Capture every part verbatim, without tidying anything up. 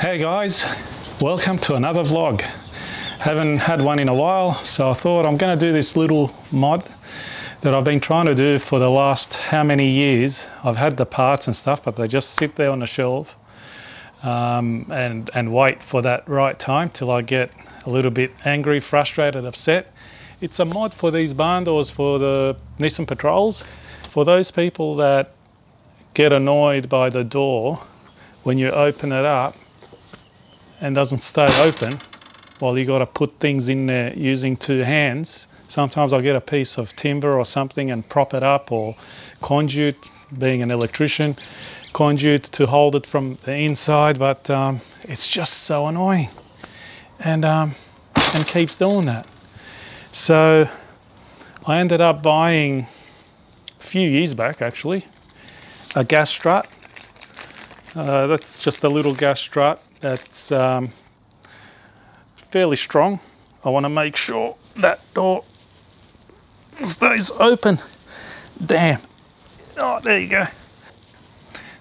Hey guys, welcome to another vlog. Haven't had one in a while, so I thought I'm going to do this little mod that I've been trying to do for the last how many years. I've had the parts and stuff, but they just sit there on the shelf um, and, and wait for that right time till I get a little bit angry, frustrated, upset. It's a mod for these barn doors for the Nissan Patrols. For those people that get annoyed by the door when you open it up and doesn't stay open, well, you got to put things in there using two hands. Sometimes I'll get a piece of timber or something and prop it up, or conduit, being an electrician, conduit to hold it from the inside, but um, it's just so annoying and, um, and keeps doing that. So I ended up buying, a few years back actually, a gas strut. Uh, that's just a little gas strut that's um, fairly strong. I want to make sure that door stays open. Damn. Oh, there you go.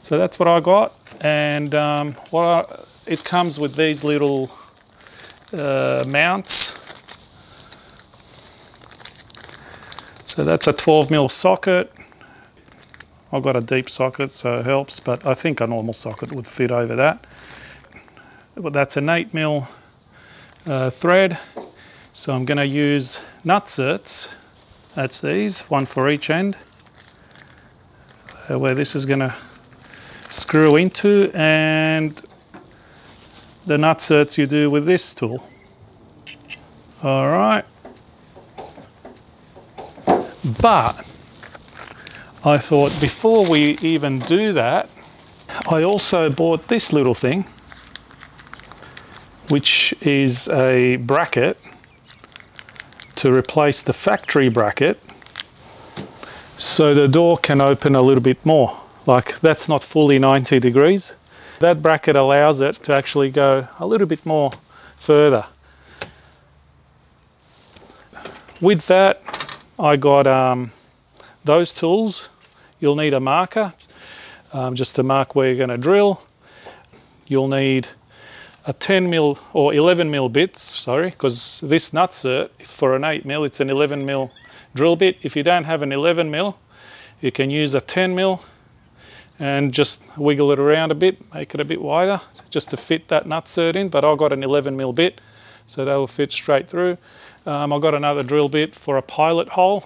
So that's what I got, and um, what I, it comes with these little uh, mounts. So that's a twelve mil socket. I've got a deep socket, so it helps, but I think a normal socket would fit over that. But that's an eight mil uh, thread. So I'm going to use nutserts. That's these, one for each end, uh, where this is going to screw into, and the nutserts you do with this tool. All right. But I thought, before we even do that, I also bought this little thing, which is a bracket to replace the factory bracket, so the door can open a little bit more. Like, that's not fully ninety degrees. That bracket allows it to actually go a little bit more further. With that, I got um, those tools. You'll need a marker, um, just to mark where you're going to drill. You'll need a ten mil or eleven mil bits, sorry, because this nutsert for an eight mil, it's an eleven mil drill bit. If you don't have an eleven mil, you can use a ten mil and just wiggle it around a bit, make it a bit wider, just to fit that nutsert in. But I've got an eleven mil bit, so that will fit straight through. Um, I've got another drill bit for a pilot hole.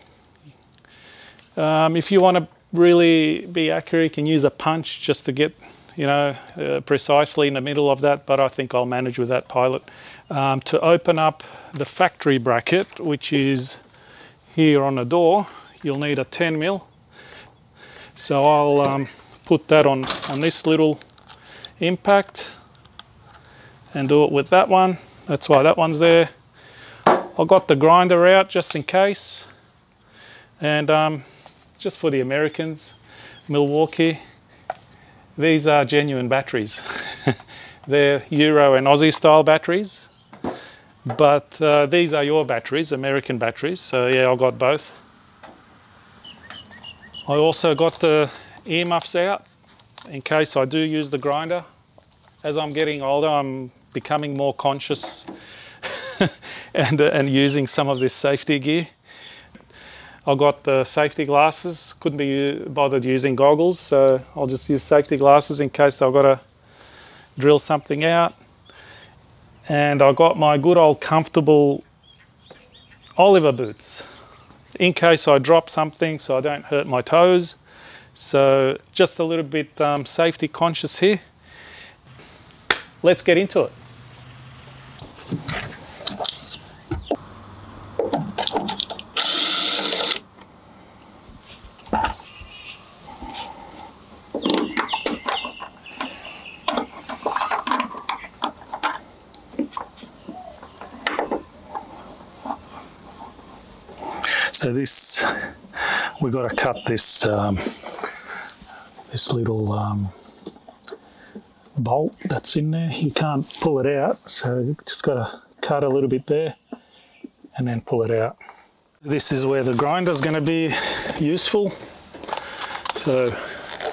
Um, if you want to really be accurate, you can use a punch just to get, you know, uh, precisely in the middle of that, but I think I'll manage with that pilot. Um, to open up the factory bracket, which is here on the door, you'll need a ten mil. So I'll um, put that on, on this little impact and do it with that one. That's why that one's there. I got the grinder out just in case, and um, just for the Americans, Milwaukee, these are genuine batteries. They're Euro and Aussie style batteries, but uh, these are your batteries, American batteries, so yeah, I got both. I also got the earmuffs out in case I do use the grinder. As I'm getting older, I'm becoming more conscious And, uh, and using some of this safety gear. I got the safety glasses, couldn't be bothered using goggles, so I'll just use safety glasses in case I've got to drill something out. And I got my good old comfortable Oliver boots in case I drop something, so I don't hurt my toes. So just a little bit um, safety conscious here. Let's get into it. So this, we've got to cut this um, this little um, bolt that's in there. You can't pull it out, so you've just got to cut a little bit there and then pull it out. This is where the grinder's going to be useful. So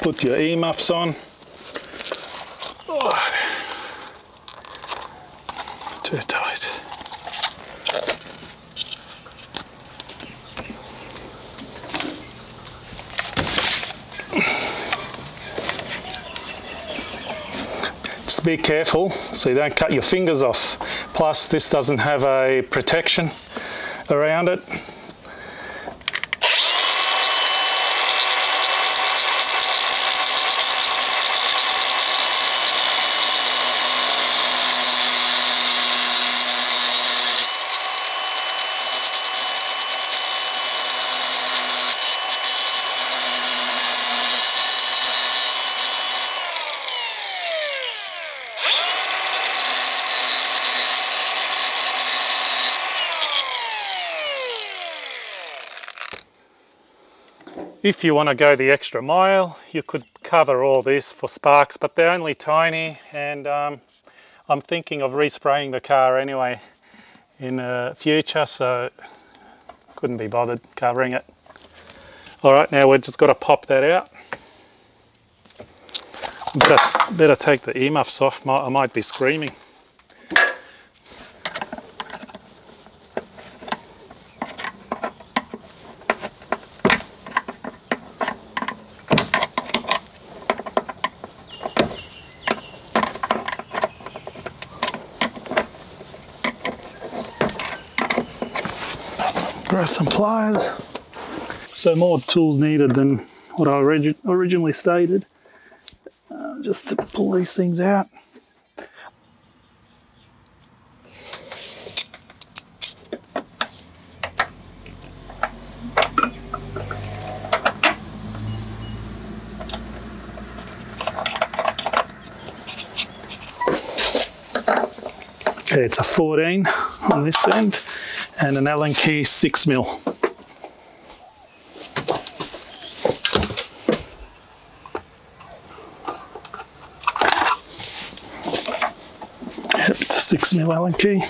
put your earmuffs on. Oh, too tight. Just be careful so you don't cut your fingers off. Plus, this doesn't have a protection around it. If you want to go the extra mile, you could cover all this for sparks, but they're only tiny, and um, I'm thinking of respraying the car anyway in the future, so couldn't be bothered covering it. All right, now we've just got to pop that out. Better, better take the earmuffs off, I might be screaming. Some pliers. So more tools needed than what I orig originally stated, uh, just to pull these things out. Okay, it's a fourteen on this end. And an Allen key six mil. Yep, it's a six mil Allen key.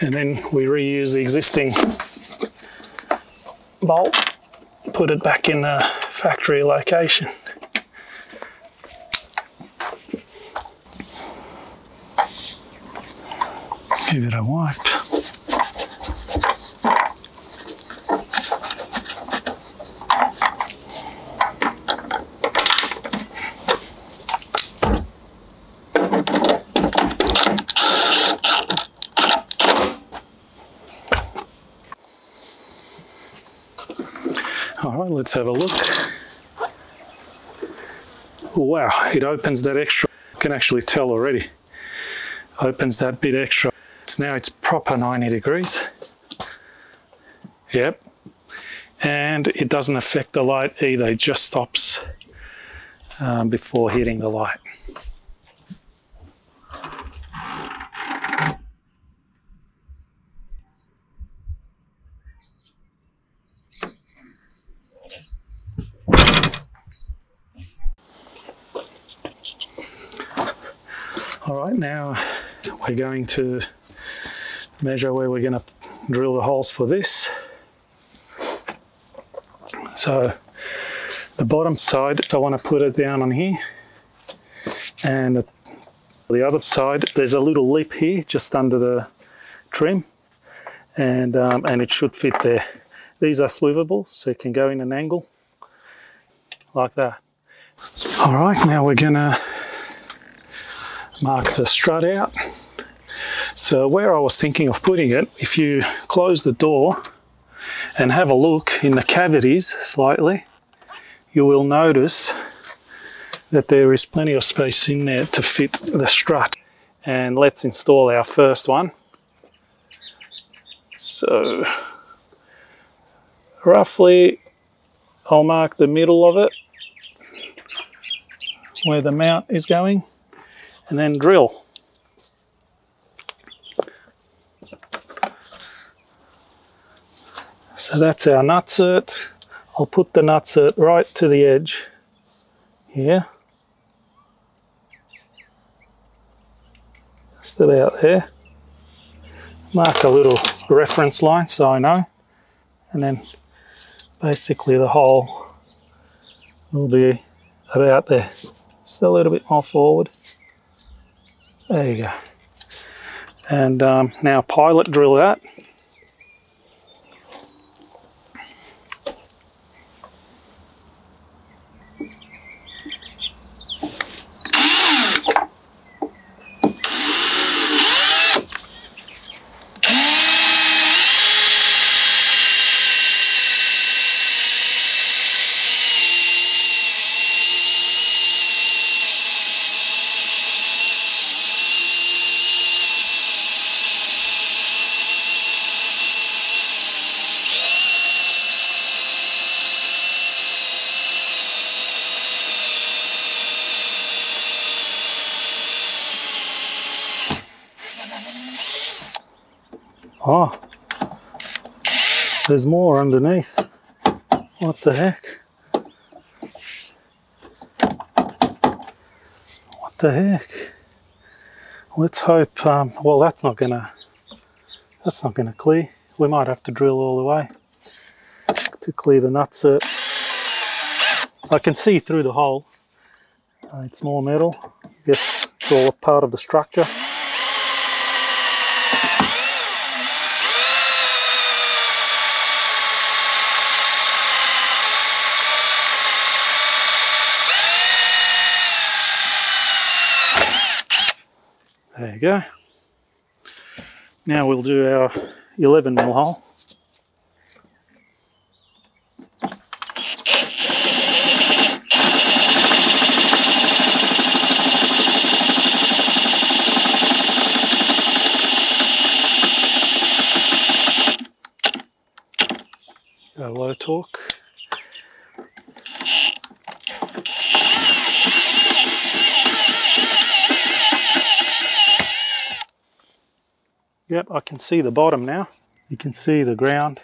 And then we reuse the existing bolt, put it back in the factory location. Give it a wipe. Let's have a look. Wow, it opens that extra. I can actually tell already. Opens that bit extra. It's now it's proper ninety degrees. Yep. And it doesn't affect the light either. It just stops um, before hitting the light. Alright, now we're going to measure where we're going to drill the holes for this. So the bottom side, I want to put it down on here, and the other side, there's a little lip here just under the trim, and, um, and it should fit there. These are swivelable, so it can go in an angle like that. Alright, now we're going to mark the strut out. So where I was thinking of putting it, if you close the door and have a look in the cavities slightly, you will notice that there is plenty of space in there to fit the strut. And let's install our first one. So roughly I'll mark the middle of it where the mount is going. And then drill. So that's our nutsert. I'll put the nutsert right to the edge here. Just about there. Mark a little reference line so I know. And then basically the hole will be about there. Just a little bit more forward. There you go. And um, now pilot drill that. Oh, there's more underneath. What the heck? What the heck? Let's hope, um, well, that's not gonna, that's not gonna clear. We might have to drill all the way to clear the nutsert. I can see through the hole. Uh, it's more metal. I guess it's all a part of the structure. There you go. Now we'll do our eleven mil hole. Go low torque. Yep, I can see the bottom now. You can see the ground.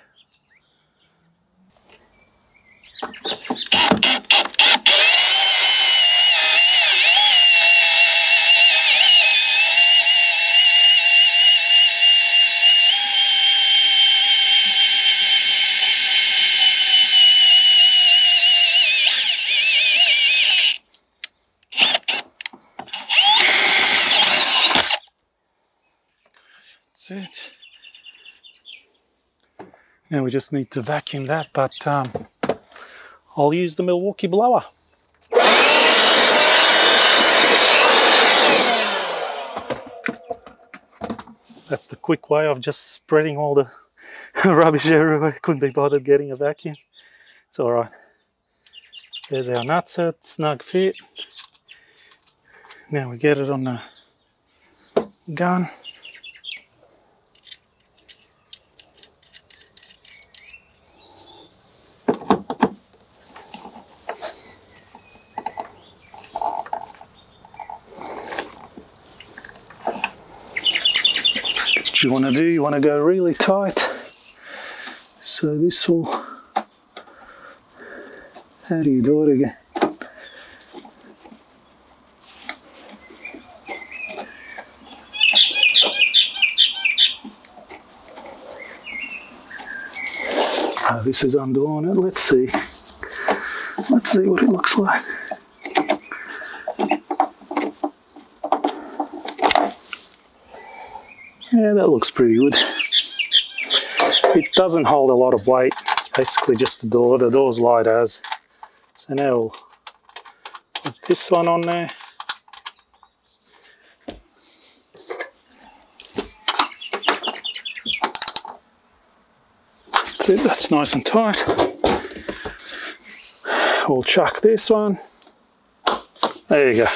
It. Now we just need to vacuum that, but um, I'll use the Milwaukee blower. That's the quick way of just spreading all the rubbish everywhere. Couldn't be bothered getting a vacuum. It's all right. There's our nutsert, snug fit. Now we get it on the gun. You want to do, you want to go really tight, so this will, how do you do it again? Oh, this is undoing it. Let's see, let's see what it looks like. Yeah, that looks pretty good. It doesn't hold a lot of weight. It's basically just the door. The door's light as. So now we'll put this one on there. That's it, that's nice and tight. We'll chuck this one. There you go.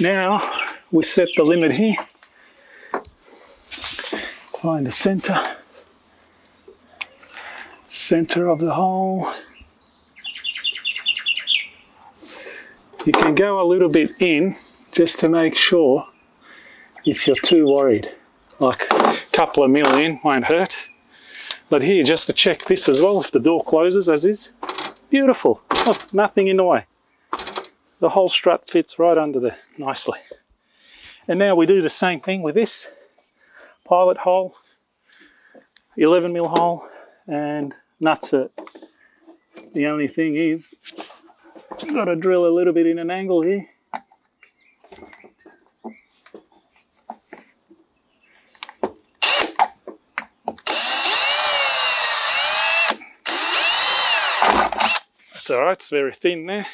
Now we set the limit here. Find the center, center of the hole. You can go a little bit in just to make sure if you're too worried. Like a couple of mil in won't hurt. But here, just to check this as well, if the door closes as is, beautiful. Look, nothing in the way. The whole strut fits right under there nicely. And now we do the same thing with this pilot hole, eleven mil hole, and nuts it. The only thing is, you've got to drill a little bit in an angle here. That's all right, it's very thin there.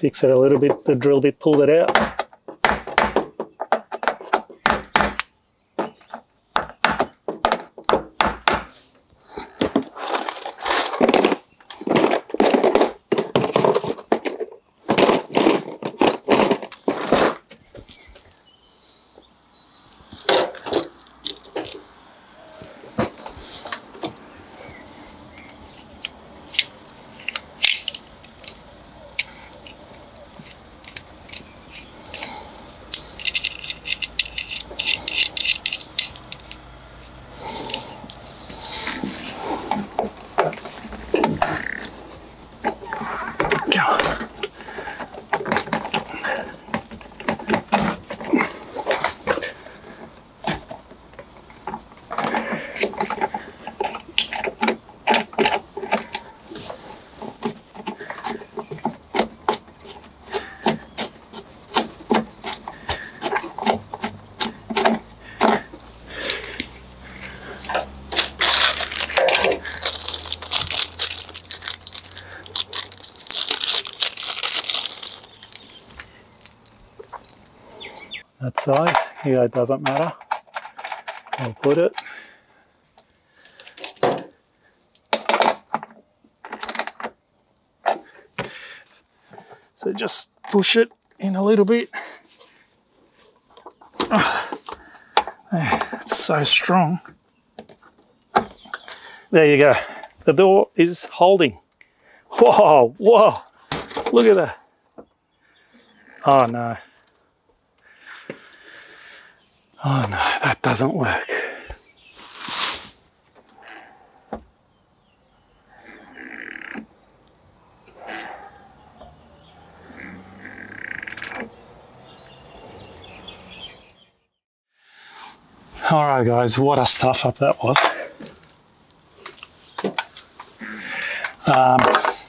Fix it a little bit, the drill bit pulled it out. That side, here it doesn't matter, I'll put it. So just push it in a little bit. Oh, it's so strong. There you go, the door is holding. Whoa, whoa, look at that. Oh no. Oh no, that doesn't work. All right guys, what a stuff up that was. Um,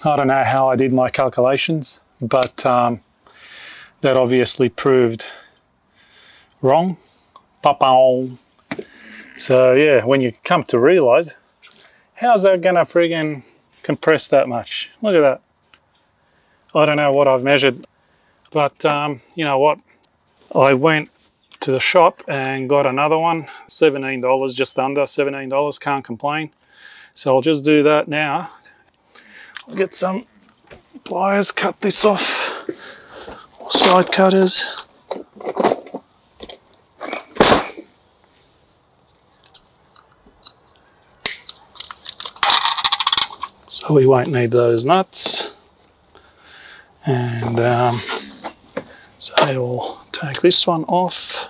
I don't know how I did my calculations, but um, that obviously proved wrong. So yeah, when you come to realize, how's that gonna friggin' compress that much? Look at that. I don't know what I've measured, but um, you know what? I went to the shop and got another one, seventeen dollars, just under seventeen dollars, can't complain. So I'll just do that now. I'll get some pliers, cut this off, side cutters. So we won't need those nuts, and um, so we'll take this one off.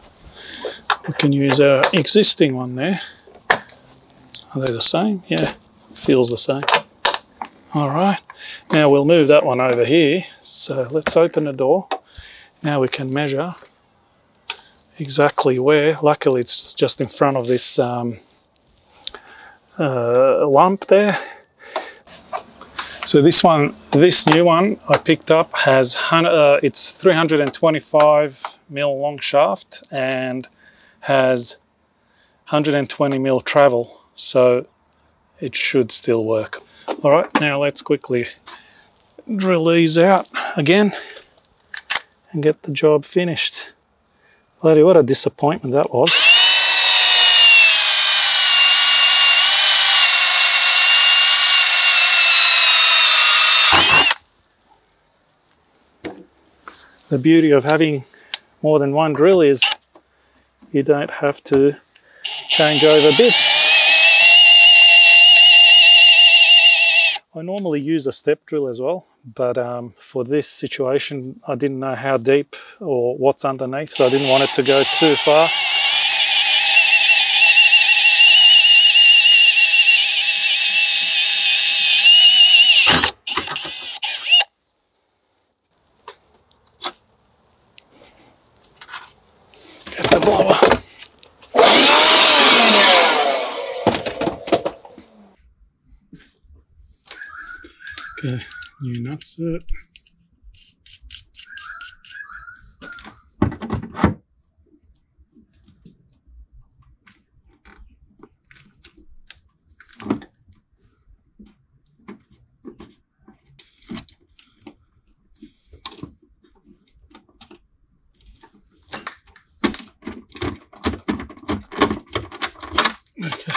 We can use our existing one there. Are they the same? Yeah, feels the same. All right, now we'll move that one over here. So let's open the door. Now we can measure exactly where. Luckily it's just in front of this um, uh, lump there. So this one, this new one I picked up has, uh, it's three hundred twenty-five mil long shaft and has one hundred twenty mil travel. So it should still work. All right, now let's quickly drill these out again and get the job finished. Larry, what a disappointment that was. The beauty of having more than one drill is you don't have to change over bits. I normally use a step drill as well, but um, for this situation I didn't know how deep or what's underneath, so I didn't want it to go too far. Okay, new nutset. Okay.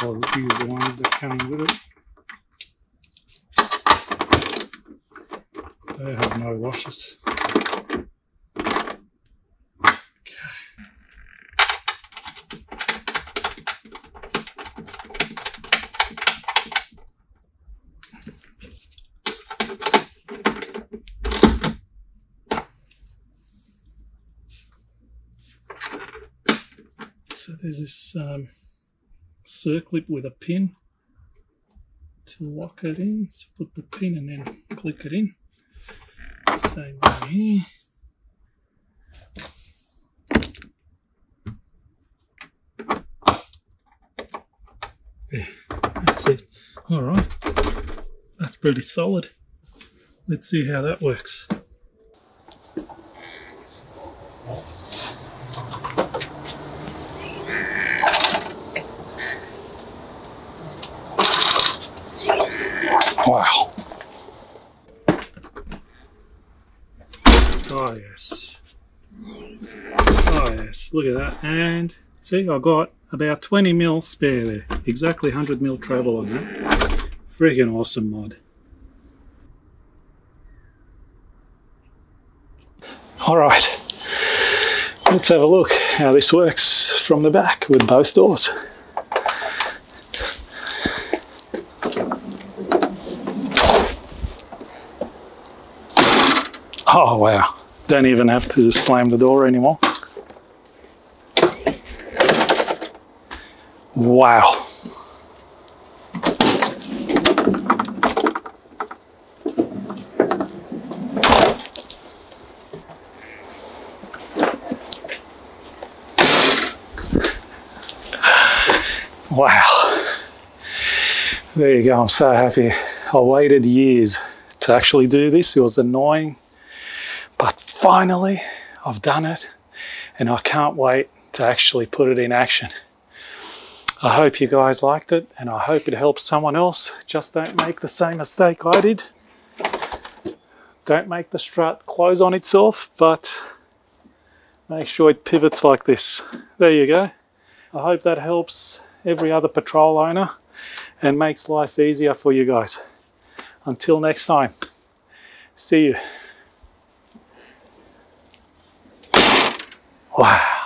I'll use the ones that came with it. They have no washers. Okay. So there's this um, circlip with a pin to lock it in, so put the pin and then click it in. Same thing here. Yeah, that's it. Alright, that's pretty solid. Let's see how that works. Wow. Oh yes. Oh yes, look at that. And see, I got about twenty mil spare there. Exactly one hundred mil travel on that. Freaking awesome mod. Alright, let's have a look how this works from the back with both doors. Oh wow, don't even have to slam the door anymore. Wow. Wow. There you go, I'm so happy. I waited years to actually do this. It was annoying. But finally, I've done it, and I can't wait to actually put it in action. I hope you guys liked it, and I hope it helps someone else. Just don't make the same mistake I did. Don't make the strut close on itself, but make sure it pivots like this. There you go. I hope that helps every other Patrol owner and makes life easier for you guys. Until next time, see you. Wow.